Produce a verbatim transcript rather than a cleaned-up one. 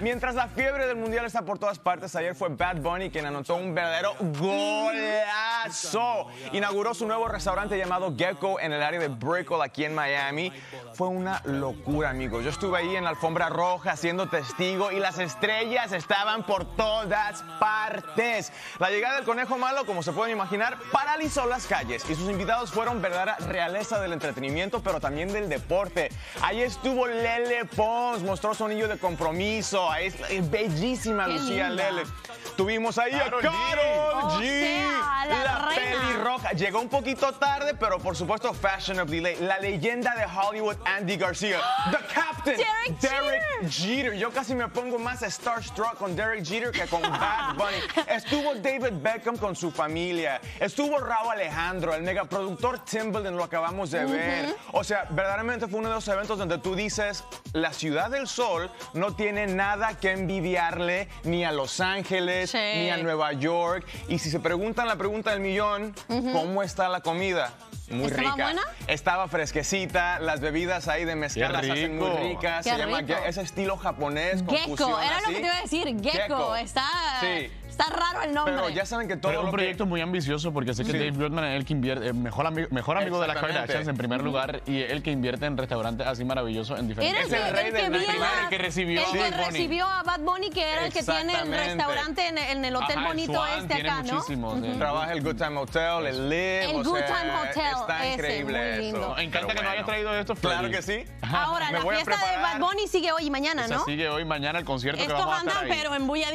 Mientras la fiebre del mundial está por todas partes, ayer fue Bad Bunny quien anotó un verdadero golazo. Inauguró su nuevo restaurante llamado Gecko en el área de Brickell, aquí en Miami. Fue una locura, amigos. Yo estuve ahí en la alfombra roja siendo testigo y las estrellas estaban por todas partes. La llegada del conejo malo, como se pueden imaginar, paralizó las calles y sus invitados fueron verdadera realeza del entretenimiento, pero también del deporte. Ahí estuvo Lele Pons, mostró su anillo de compromiso. Es, es bellísima. Qué Lucía linda. Lele. Tuvimos ahí Karol a Karol G, G. Sea, la, la pelirroja. Llegó un poquito tarde, pero por supuesto, fashionably late. La leyenda de Hollywood, Andy García. ¡Oh! The Captain, Derek, Derek Jeter. Jeter. Yo casi me pongo más starstruck con Derek Jeter que con Bad Bunny. Estuvo David Beckham con su familia. Estuvo Rauw Alejandro, el megaproductor Timbaland, lo acabamos de uh-huh. ver. O sea, verdaderamente fue uno de los eventos donde tú dices, la Ciudad del Sol no tiene nada Nada que envidiarle ni a Los Ángeles, sí. ni a Nueva York. Y si se preguntan la pregunta del millón, uh-huh. ¿cómo está la comida? Muy ¿Estaba rica. Buena? Estaba fresquecita, las bebidas ahí de mezcal las hacen muy ricas. Qué se rico. llama ese estilo japonés. Gecko, era así. Lo que te iba a decir, Gecko. Gecko. Está, sí. está raro el nombre. Pero ya saben que todo. Pero es un proyecto que... muy ambicioso porque sé que sí. Dave Burtman es el que invierte, mejor, ami mejor amigo de las Kardashians en primer lugar y el que invierte en restaurantes así maravillosos en diferentes. Es el, el rey el del que la, el que recibió, el que recibió a Bad Bunny, que era el que tiene el restaurante en, en el hotel Ajá, bonito Swan, este acá, ¿no? Sí. Trabaja el Good Time Hotel, el Live. El Good Time Hotel. Está increíble eso. Me encanta Pero que bueno. no hayas traído esto, Freddy. Claro que sí. Ahora, Me la fiesta de Bad Bunny sigue hoy y mañana, ¿no? O sea, sigue hoy y mañana el concierto Estos que vamos a estar ahí. Estos andan pero en bulla